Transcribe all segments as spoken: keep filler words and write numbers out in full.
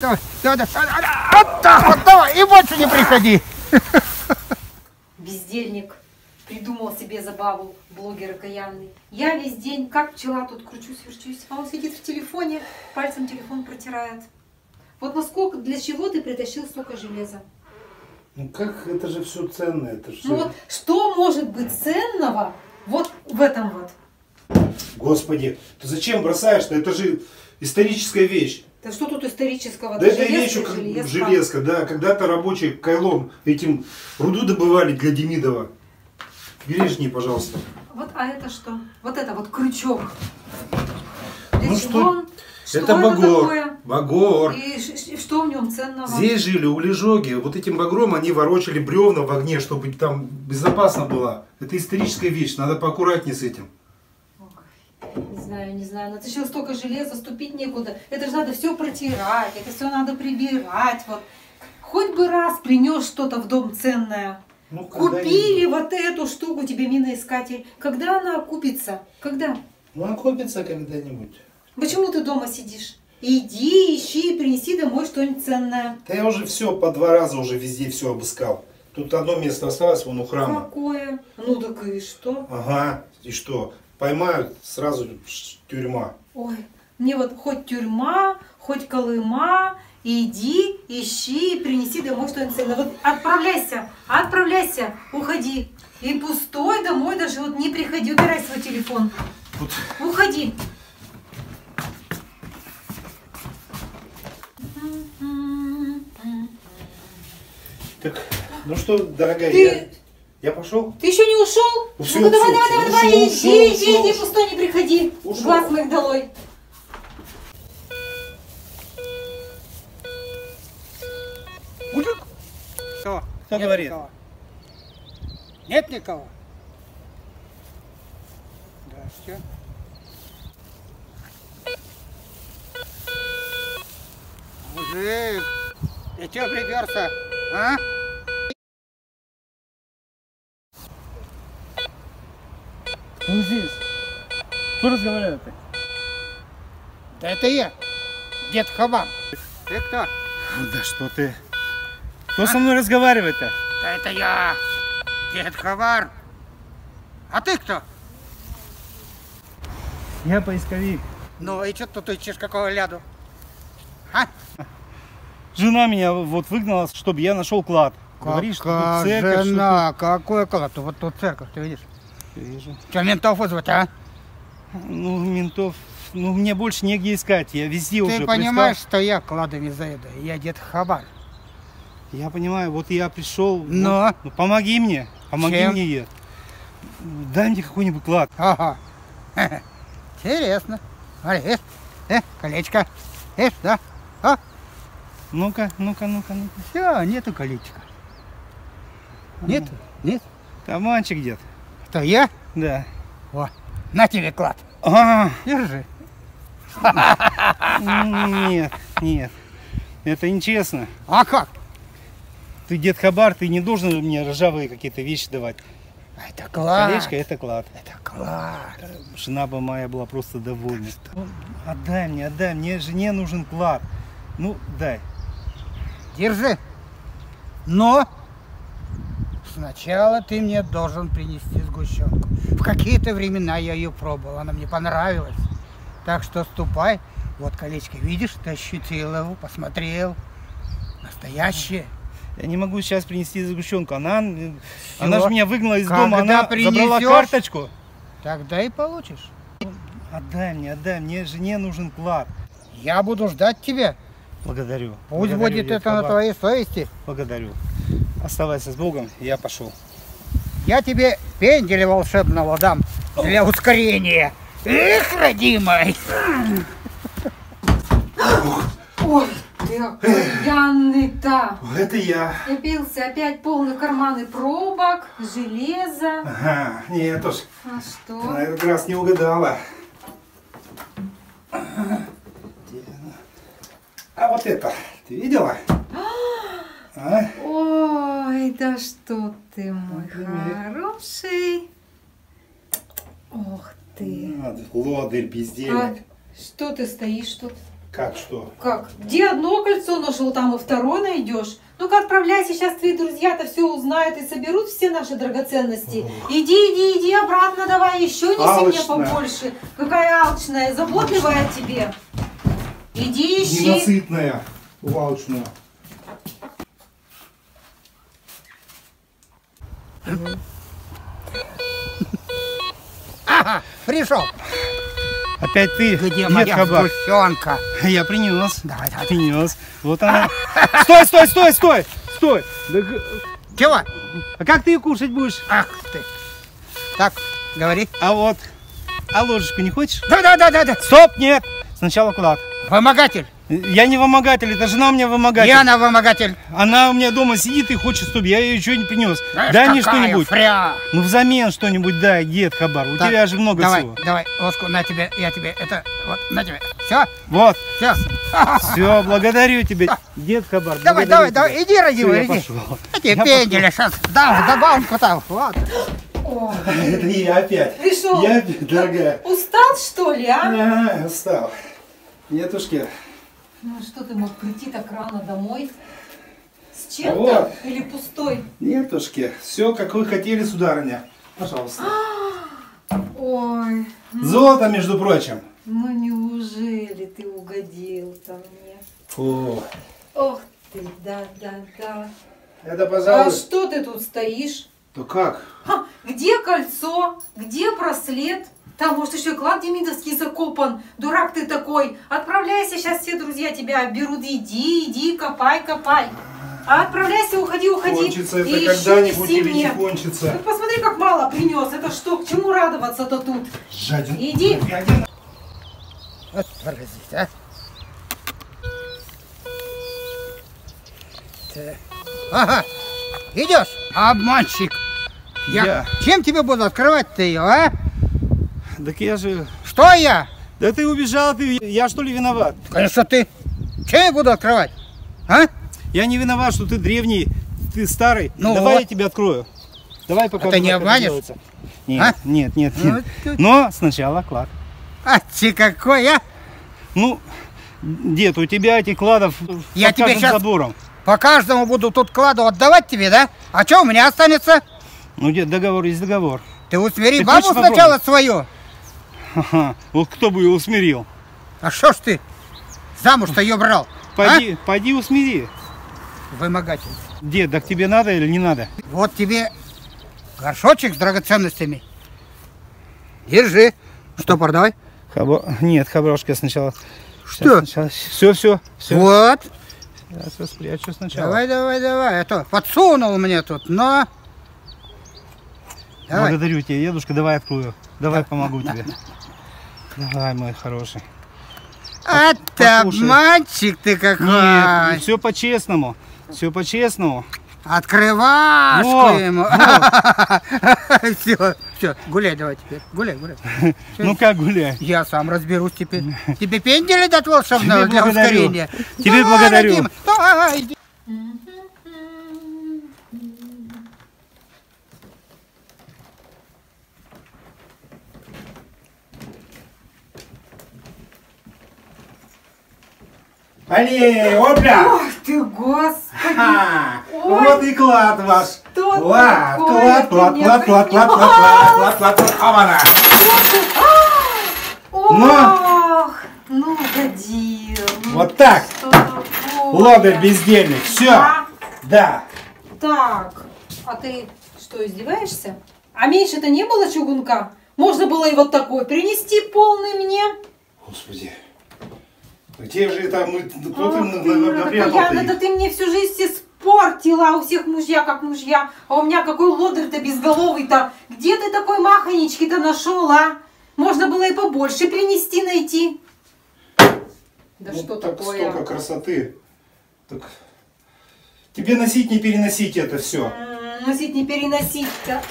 Давай, давай, вот так вот, давай, и больше не приходи. Бездельник придумал себе забаву, блогер окаянный. Я весь день, как пчела, тут кручусь, верчусь, а он сидит в телефоне, пальцем телефон протирает. Вот насколько, для чего ты притащил столько железа? Ну как, это же все ценное, это же... Ну вот, что может быть ценного вот в этом вот? Господи, ты зачем бросаешь-то? Это же историческая вещь. Да что тут исторического? Да это вещь, железка. железка, да. Когда-то рабочие кайлом этим руду добывали для Демидова. Бережнее, пожалуйста. Вот, а это что? Вот это вот крючок. Для ну что? что? Это багор. Это багор. И что в нем ценного? Здесь жили улежоги. Вот этим багром они ворочали бревна в огне, чтобы там безопасно было. Это историческая вещь. Надо поаккуратнее с этим. Не знаю, не знаю, натащил столько железа, ступить некуда. Это же надо все протирать, это все надо прибирать. Вот. Хоть бы раз принес что-то в дом ценное. Ну, купили вот эту штуку тебе, миноискатель. Когда она окупится? Когда? Ну, окупится когда-нибудь. Почему ты дома сидишь? Иди, ищи, принеси домой что-нибудь ценное. Да я уже все, по два раза уже везде все обыскал. Тут одно место осталось, вон у храма. Какое? Ну, так и что? Ага, и что? Поймают, сразу тюрьма. Ой, мне вот хоть тюрьма, хоть Колыма, иди, ищи, принеси домой что-нибудь ценное. Вот отправляйся, отправляйся, уходи. И пустой домой даже вот не приходи, убирай свой телефон. Вот. Уходи. Так, ну что, дорогая, Ты... я... Я пошел? Ты еще не ушел? Ушел, ну давай, давай, давай, давай, иди, иди, иди, пустой не приходи. Ушел. Глаз моих долой. Кто, Кто говорит? Никого. Нет никого? Да, все. Мужик, ты че приперся, а? Ну здесь. Кто разговаривает-то? Да это я, дед Хабар. Ты кто? Ну да что ты? Кто а? со мной разговаривает-то? Да это я, дед Хабар. А ты кто? Я поисковик. Ну и что тут ты ищешь, какого ляду? А? Жена меня вот выгнала, чтобы я нашел клад. Какая Говоришь, что тут церковь, жена, что тут... какой клад? Вот тут церковь, ты видишь? Вижу. Что, ментов вызвать, а? Ну, ментов... Ну, мне больше негде искать, я везде Ты уже... Ты понимаешь, пристав... что я кладами заеду, я дед Хабар. Я понимаю, вот я пришел... Но? Вот, ну, помоги мне, помоги Чем? мне, я. Дай мне какой-нибудь клад. Ага. Интересно. Смотри, э, колечко. Э, да? А? Ну-ка, ну-ка, ну-ка, ну-ка. Все, нету колечка. Нет? Нет? Таманчик дед. Что, я? Да. О, на тебе клад. А-а-а. Держи. Нет, нет. Это нечестно. А как? Ты, дед Хабар, ты не должен мне ржавые какие-то вещи давать. Это клад. Колечко, это клад. Это клад. Жена бы моя была просто довольна. Что? Отдай мне, отдай мне. Жене нужен клад. Ну, дай. Держи. Но... Сначала ты мне должен принести сгущенку. В какие-то времена я ее пробовал, она мне понравилась. Так что ступай. Вот колечко, видишь, ты ощутил его, посмотрел. Настоящее. Я не могу сейчас принести сгущенку. Она, она же меня выгнала из Когда дома, она принесешь, забрала карточку. Тогда и получишь. Отдай мне, отдай мне, жене нужен клад. Я буду ждать тебя. Благодарю. Пусть Благодарю, будет это Хабар. на твоей совести. Благодарю. Оставайся с Богом, я пошел. Я тебе пенделя волшебного дам для ускорения. Эх, родимый! Ой, ты окаянный-то! Это я. Напился опять полный карманы пробок, железа. Ага, нет уж. А что? Ты на этот раз не угадала. А вот это ты видела? А? Ой, да что ты, мой хороший. Ох ты. Лодырь, бездельник. А что ты стоишь тут? Как что? Как? Где одно кольцо нашел, там и второе найдешь. Ну-ка отправляйся, сейчас твои друзья-то все узнают и соберут все наши драгоценности. Ох. Иди, иди, иди обратно давай, еще неси мне побольше. Какая алчная, заботливая о тебе. Иди ищи. Ненасытная, алчная. Ага, пришел. Опять ты? Где моя сгущенка? Я принес. Давай, давай. Принес. Вот она. Стой, стой, стой, стой! Стой! Чего? А как ты ее кушать будешь? Ах ты! Так, говори. А вот. А ложечку не хочешь? Да, да, да, да, да. Стоп, нет. Сначала клад. Вымогатель. Я не вымогатель, это жена у меня вымогатель. И она вымогатель. Она у меня дома сидит и хочет, чтобы я ее что-нибудь принес. Знаешь, дай мне что-нибудь. Ну взамен что-нибудь дай, дед Хабар. У так, тебя же много давай, всего. Давай, лоску, на тебе, я тебе, это, вот, на тебе. Все? Вот. Все. Все, благодарю тебя, дед Хабар. Давай, давай, тебя. Давай, иди, родимый, иди. Я тебе пенделя сейчас дам, добавку там, вот. О, это я опять. Пришел. Я опять, дорогая. Устал, что ли, а? А, устал. Нетушки. Ну что ты мог прийти так рано домой? С чем-то вот. Или пустой? Нетушки, все как вы хотели, сударыня. Пожалуйста. Ой. Золото, между прочим. Ну неужели ты угодил-то мне? О. Ох ты, да, да, да. Это пожалуй. А что ты тут стоишь? Да как? Ха, где кольцо? Где браслет? Там, может, еще и клад демидовский закопан. Дурак ты такой. Отправляйся, сейчас все друзья тебя берут. Иди, иди, копай, копай. А отправляйся, уходи, уходи. Кончится это когда-нибудь или не кончится. Ну, посмотри, как мало принес. Это что, к чему радоваться-то тут? Жаден. Иди. Вот, поразить, а. Ага, идешь, обманщик. Я... Я... Чем тебе буду открывать-то ее, а? Так я же... Что я? Да ты убежал, ты... я что ли виноват? Конечно ты. Чем я буду открывать? А? Я не виноват, что ты древний, ты старый. Ну давай вот. Я тебя открою. Давай пока... А ты не обманешь? Нет, а? нет, нет, нет. Ну, ты... Но сначала клад. А ты какой, а? Ну, дед, у тебя этих кладов я тебе сейчас забором. По каждому буду тут кладу отдавать тебе, да? А что у меня останется? Ну, дед, договор есть договор. Ты усмири ты бабу сначала свою. Ага, вот кто бы ее усмирил. А что ж ты замуж-то ее брал? Пойди, а? Пойди усмири. Вымогатель. Дед, так тебе надо или не надо? Вот тебе горшочек с драгоценностями. Держи. Что, продавай? Хабо... Нет, хаброшка сначала. Что? Сначала... Все, все, все. Вот. Сейчас я спрячу сначала. Давай, давай, давай. А то подсунул мне тут, но... Давай. Благодарю тебя, дедушка, давай открою. Давай да, помогу да, тебе. Да, да. Давай, мой хороший. А обманщик ты какой. Нет, все по-честному. Все по-честному. Открывашку вот, ему. Вот. Все, все, гуляй давай теперь. Гуляй, гуляй. Все, ну как гуляй? Я сам разберусь теперь. Тебе пендель дать волшебного для ускорения? Тебе благодарю. Давай, иди. Али, опля! Ох ты, господи! Ха! Ой, вот и клад ваш! Что клад, клад, клад, клад, клад, клад, клад, клад, клад, клад, клад, клад, ох! Ну, угодил! Вот так! Лодырь бездельник, все! Да! Так, а ты что, издеваешься? А меньше-то не было чугунка? Можно было и вот такой принести полный мне? Господи! Где же это? Кто ты напрятал-то? Да ты мне всю жизнь испортила, у всех мужья как мужья. А у меня какой лодырь-то безголовый-то. Где ты такой махонечки-то нашел, а? Можно было и побольше принести, найти. Да ну, что так такое? Столько красоты. Так... Тебе носить, не переносить это все. Носить, не переносить-то.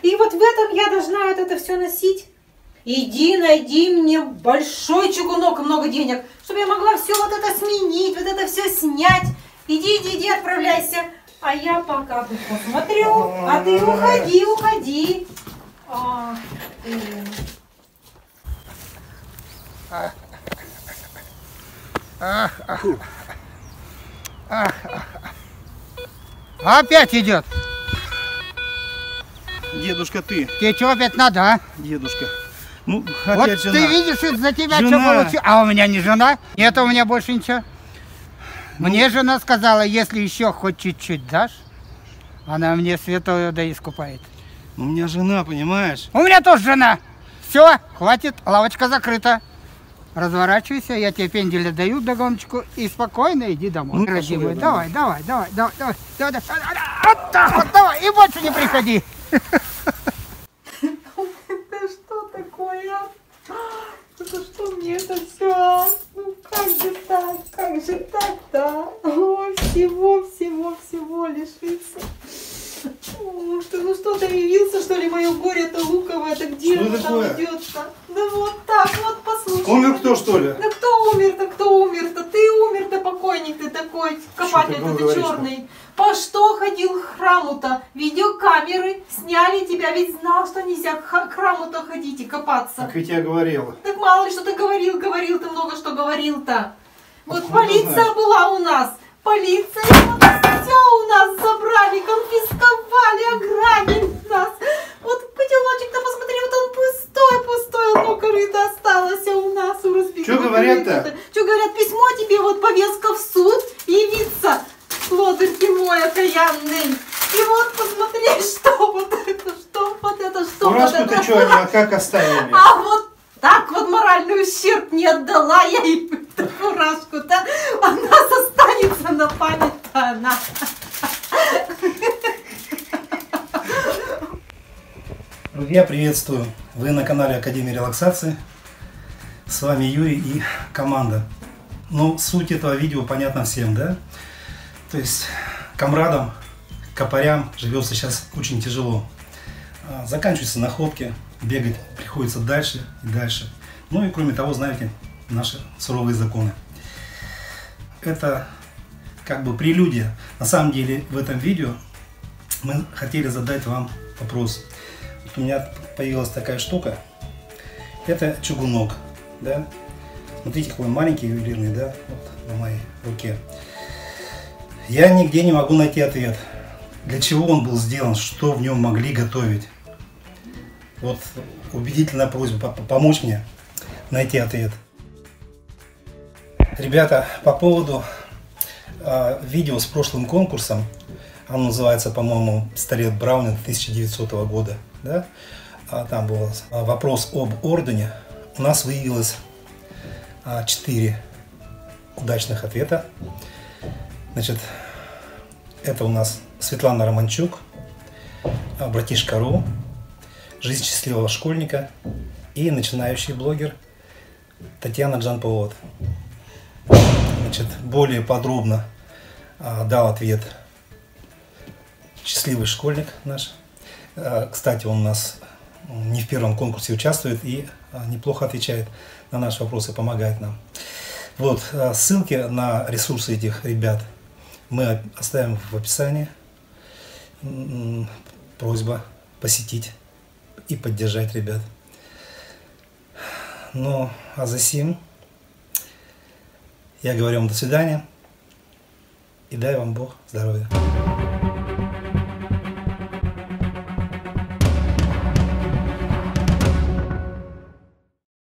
И вот в этом я должна это все носить. Иди, найди мне большой чугунок, много денег, чтобы я могла все вот это сменить, вот это все снять. Иди, иди, иди, отправляйся. А я пока тут посмотрю. А ты уходи, уходи. А, ты... Опять идет. Дедушка, ты. Тебе чего опять надо, а? Дедушка. Ну, вот ты жена. Видишь, из-за тебя жена. Что получилось. А у меня не жена. Нет, у меня больше ничего. Ну. Мне жена сказала, если еще хоть чуть-чуть дашь, она мне святую да искупает. У меня жена, понимаешь? У меня тоже жена. Все, хватит, лавочка закрыта. Разворачивайся, я тебе пенделя даю догоночку и спокойно иди домой. Ну, красивый, давай, давай, давай, давай, давай, давай, давай, вот так вот, давай, и больше не приходи. Это что такое? За что мне это все? Ну как же так? Как же так-то? О, всего-всего-всего лишиться. О, ты, ну что, ты явился, что ли, мое горе-то луковое? Это где же там идет-то? Да вот так, вот послушай. Умер кто, что ли? Да кто умер-то, кто умер-то? Ты умер-то, покойник ты такой, копатель-то ты черный. По что ходил к храму-то? Видеокамеры сняли тебя, ведь знал, что нельзя к храму-то ходить и копаться. Так ведь я говорила. Так мало ли, что ты говорил, говорил, ты много что говорил-то. Вот откуда полиция была у нас, полиция все у нас забрали, конфисковали, ограбили нас. Вот котелочек-то посмотри, вот он пустой, пустой, одно корыто осталось у нас, у разбитого. Что говорят-то? Что говорят, письмо тебе, вот повестка в суд, явиться. Лодырь ты мой окаянный. И вот посмотри, что вот это, что вот это, что вот это. Ты что, а как оставили? А вот так вот моральный ущерб не отдала я и фуражку-то. У нас останется на память-то она. Друзья, приветствую. Вы на канале Академии Релаксации. С вами Юрий и команда. Ну, суть этого видео понятна всем, да? То есть комрадам, копарям живется сейчас очень тяжело. Заканчиваются находки, бегать приходится дальше и дальше. Ну и кроме того, знаете, наши суровые законы. Это как бы прелюдия. На самом деле в этом видео мы хотели задать вам вопрос. Вот у меня появилась такая штука. Это чугунок. Да? Смотрите, какой маленький ювелирный, да? Вот на моей руке. Я нигде не могу найти ответ, для чего он был сделан, что в нем могли готовить. Вот убедительная просьба помочь мне найти ответ. Ребята, по поводу э, видео с прошлым конкурсом, оно называется, по-моему, «Пистолет Браунинг» тысяча девятисотого года, да? А там был вопрос об ордене, у нас выявилось э, четыре удачных ответа. Значит, это у нас Светлана Романчук, Братишка точка ру, «Жизнь счастливого школьника» и начинающий блогер Татьяна Джанполат. Значит, более подробно а, дал ответ счастливый школьник наш. А, кстати, он у нас не в первом конкурсе участвует и а, неплохо отвечает на наши вопросы, помогает нам. Вот, а, ссылки на ресурсы этих ребят мы оставим в описании. Просьба посетить и поддержать ребят. Ну, а за сим я говорю вам до свидания и дай вам Бог здоровья.